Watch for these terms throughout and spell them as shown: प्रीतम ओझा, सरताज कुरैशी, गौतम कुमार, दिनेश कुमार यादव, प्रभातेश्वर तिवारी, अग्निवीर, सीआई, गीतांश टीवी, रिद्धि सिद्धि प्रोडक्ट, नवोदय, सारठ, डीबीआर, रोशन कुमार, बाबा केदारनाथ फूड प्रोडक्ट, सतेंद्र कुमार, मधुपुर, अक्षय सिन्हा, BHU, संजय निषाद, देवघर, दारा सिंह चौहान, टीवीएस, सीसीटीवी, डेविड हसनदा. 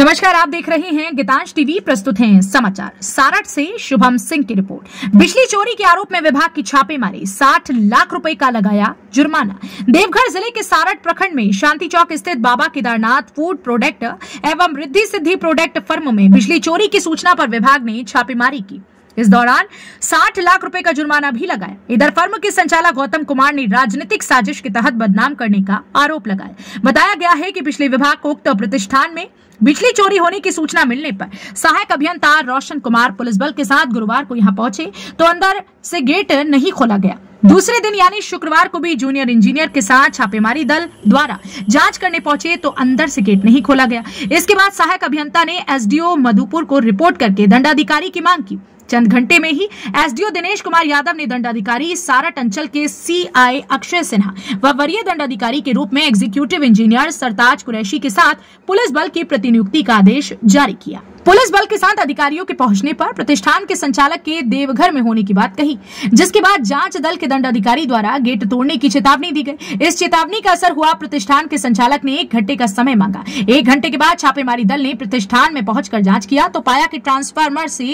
नमस्कार, आप देख रहे हैं गीतांश टीवी। प्रस्तुत हैं समाचार। सारठ से शुभम सिंह की रिपोर्ट। बिजली चोरी के आरोप में विभाग की छापेमारी, 60 लाख रुपए का लगाया जुर्माना। देवघर जिले के सारठ प्रखंड में शांति चौक स्थित बाबा केदारनाथ फूड प्रोडक्ट एवं रिद्धि सिद्धि प्रोडक्ट फर्म में बिजली चोरी की सूचना पर विभाग ने छापेमारी की। इस दौरान 60 लाख रुपए का जुर्माना भी लगाया। इधर फर्म के संचालक गौतम कुमार ने राजनीतिक साजिश के तहत बदनाम करने का आरोप लगाया। बताया गया है कि पिछले विभाग को उक्त प्रतिष्ठान में बिजली चोरी होने की सूचना मिलने पर सहायक अभियंता रोशन कुमार पुलिस बल के साथ गुरुवार को यहां पहुंचे तो अंदर से गेट नहीं खोला गया। दूसरे दिन यानी शुक्रवार को भी जूनियर इंजीनियर के साथ छापेमारी दल द्वारा जांच करने पहुंचे तो अंदर से गेट नहीं खोला गया। इसके बाद सहायक अभियंता ने एसडीओ मधुपुर को रिपोर्ट करके दंडाधिकारी की मांग की। चंद घंटे में ही एसडीओ दिनेश कुमार यादव ने दंडाधिकारी सारठ अंचल के सीआई अक्षय सिन्हा व वरीय दंडाधिकारी के रूप में एग्जीक्यूटिव इंजीनियर सरताज कुरैशी के साथ पुलिस बल की प्रतिनियुक्ति का आदेश जारी किया। पुलिस बल के साथ अधिकारियों के पहुंचने पर प्रतिष्ठान के संचालक के देवघर में होने की बात कही, जिसके बाद जांच दल के दंडाधिकारी द्वारा गेट तोड़ने की चेतावनी दी गई। इस चेतावनी का असर हुआ। प्रतिष्ठान के संचालक ने 1 घंटे का समय मांगा। 1 घंटे के बाद छापेमारी दल ने प्रतिष्ठान में पहुंचकर जांच किया तो पाया कि ट्रांसफार्मर से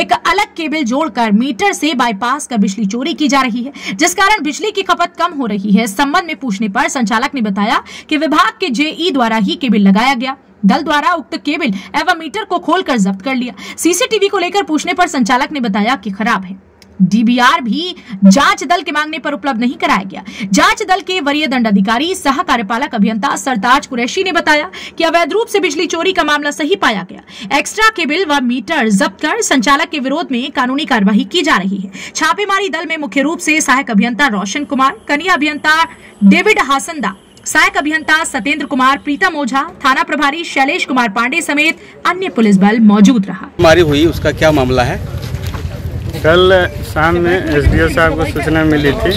एक अलग केबल जोड़कर मीटर से बाईपास कर बिजली चोरी की जा रही है, जिस कारण बिजली की खपत कम हो रही है। इस संबंध में पूछने पर संचालक ने बताया कि विभाग के जेई द्वारा ही केबल लगाया गया। दल द्वारा उक्त केबल एवं मीटर को खोलकर जब्त कर लिया। सीसीटीवी को लेकर पूछने पर संचालक ने बताया कि खराब है। डीबीआर भी जांच दल के मांगने पर उपलब्ध नहीं कराया गया। जांच दल के वरीय दंडाधिकारी सह कार्यपालक अभियंता सरताज कुरैशी ने बताया कि अवैध रूप से बिजली चोरी का मामला सही पाया गया। एक्स्ट्रा केबल व मीटर जब्त कर संचालक के विरोध में कानूनी कार्यवाही की जा रही है। छापेमारी दल में मुख्य रूप से सहायक अभियंता रोशन कुमार, कनीय अभियंता डेविड हसनदा, सहायक अभियंता सतेंद्र कुमार, प्रीतम ओझा, थाना प्रभारी शैलेश कुमार पांडे समेत अन्य पुलिस बल मौजूद रहा। हमारी हुई, उसका क्या मामला है? कल शाम में एसडीओ साहब को सूचना मिली थी,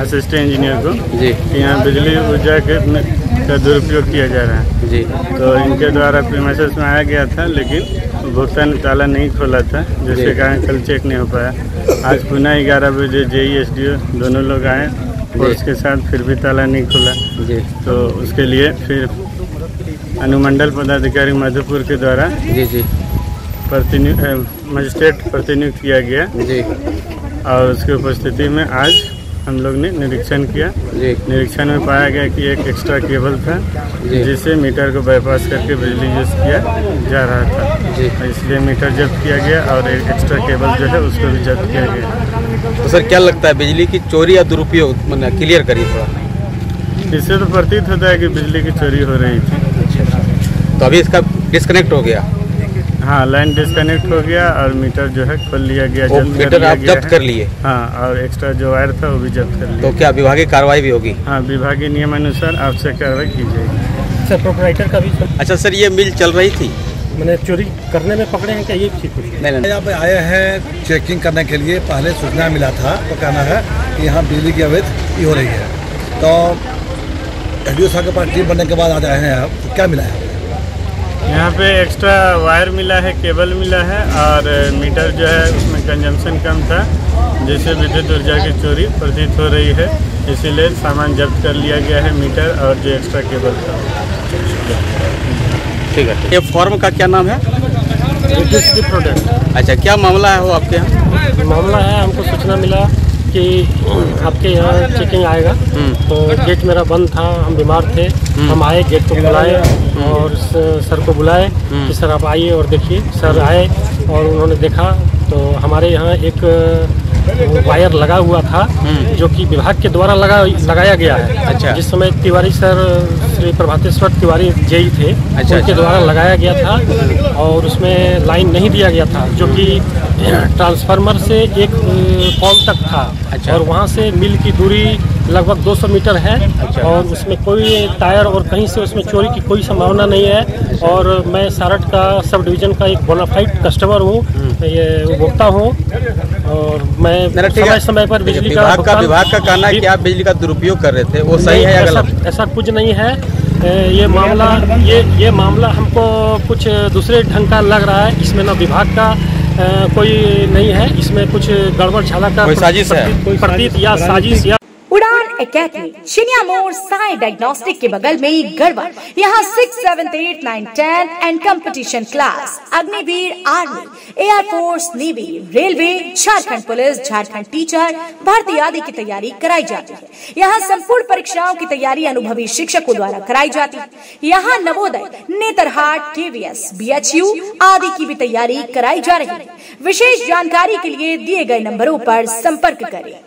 असिस्टेंट इंजीनियर को जी, यहाँ बिजली ऊर्जा का दुरुपयोग किया जा रहा है जी। तो इनके द्वारा प्रीमाइसेस में आया गया था, लेकिन उपभोक्ता ने ताला नहीं खोला था, जिसके कारण कल चेक नहीं हो पाया। आज पुनः 11 बजे जेई एसडीओ दोनों लोग आए फोर्स के साथ, फिर भी ताला नहीं खुला जी। तो उसके लिए फिर अनुमंडल पदाधिकारी मधुपुर के द्वारा जी मजिस्ट्रेट प्रतिनियुक्त किया गया जी। और उसकी उपस्थिति में आज हम लोग ने निरीक्षण किया। निरीक्षण में पाया गया कि एक एक्स्ट्रा केबल था, जिससे मीटर को बाईपास करके बिजली यूज किया जा रहा था जी। इसलिए मीटर जब्त किया गया और एक एक्स्ट्रा केबल जो है उसको भी जब्त किया गया। तो सर, क्या लगता है बिजली की चोरी या दुरुपयोग, मतलब क्लियर करिए थोड़ा। इससे तो प्रतीत होता है कि बिजली की चोरी हो रही थी। तो अभी इसका डिस्कनेक्ट हो गया? हाँ, लाइन डिस्कनेक्ट हो गया और मीटर जो है खोल लिया गया, मीटर आप जब्त कर लिए? हाँ, और एक्स्ट्रा जो वायर था वो भी जब्त कर लिया। तो क्या विभागीय कार्रवाई भी होगी? हाँ, विभागीय नियमानुसार आपसे कार्रवाई की जाएगी। सर, प्रोपराइटर का भी सर। अच्छा सर, ये मिल चल रही थी, मैंने चोरी करने में पकड़े हैं क्या? ये नहीं, यहाँ पे आए हैं चेकिंग करने के लिए। पहले सूचना मिला था, तो कहना है कि यहाँ बिजली की अवैध हो रही है। तो एसडीओ साहब के पास टीम बनने के बाद आ जाए हैं आप, तो क्या मिला है यहाँ पे? एक्स्ट्रा वायर मिला है, केबल मिला है और मीटर जो है उसमें कंजम्पशन कम था, जिससे विद्युत ऊर्जा की चोरी प्रतीत हो रही है। इसीलिए सामान जब्त कर लिया गया है, मीटर और जो एक्स्ट्रा केबल था। ठीक है। ये फॉर्म का क्या नाम है? रिद्धि प्रोडक्ट। अच्छा, क्या मामला है वो आपके यहाँ? मामला है, हमको सूचना मिला कि आपके यहाँ चेकिंग आएगा, तो गेट मेरा बंद था, हम बीमार थे। हम आए, गेट को बुलाए और सर को बुलाए कि सर आप आइए और देखिए। सर आए और उन्होंने देखा तो हमारे यहाँ एक वायर लगा हुआ था, जो कि विभाग के द्वारा लगाया गया है। अच्छा। जिस समय तिवारी सर, श्री प्रभातेश्वर तिवारी जेई थे, उनके द्वारा लगाया गया था और उसमें लाइन नहीं दिया गया था, जो कि ट्रांसफार्मर से एक पॉल तक था। अच्छा। और वहाँ से मिल की दूरी लगभग 200 मीटर है। अच्छा। और उसमें कोई टायर और कहीं से उसमें चोरी की कोई संभावना नहीं है। और मैं सारठ का सब डिवीज़न का एक बोनाफाइड कस्टमर हूँ, ये उपभोक्ता हूँ और मैं समय पर बिजली का विभाग का कहना है कि आप बिजली का दुरुपयोग कर रहे थे, वो सही है या गलत? ऐसा कुछ नहीं है। ये मामला हमको कुछ दूसरे ढंग का लग रहा है। इसमें ना विभाग का कोई नहीं है, इसमें कुछ गड़बड़ झाला का कोई साजिश या साजिश या उड़ान एकेडमी, शिनिया मोड़ साई डायग्नोस्टिक के बगल में गरबा। यहाँ 6, 7, 8, 9, 10 and competition class, अग्निवीर, army, air force, navy, railway, Jharkhand police, Jharkhand teacher भर्ती आदि की तैयारी कराई जाती है। यहाँ संपूर्ण परीक्षाओं की तैयारी अनुभवी शिक्षकों द्वारा कराई जाती है। यहाँ नवोदय, नेतरहाट, टीवीएस, BHU आदि की भी तैयारी कराई जा रही है। विशेष जानकारी के लिए दिए गए नंबरों पर संपर्क करें।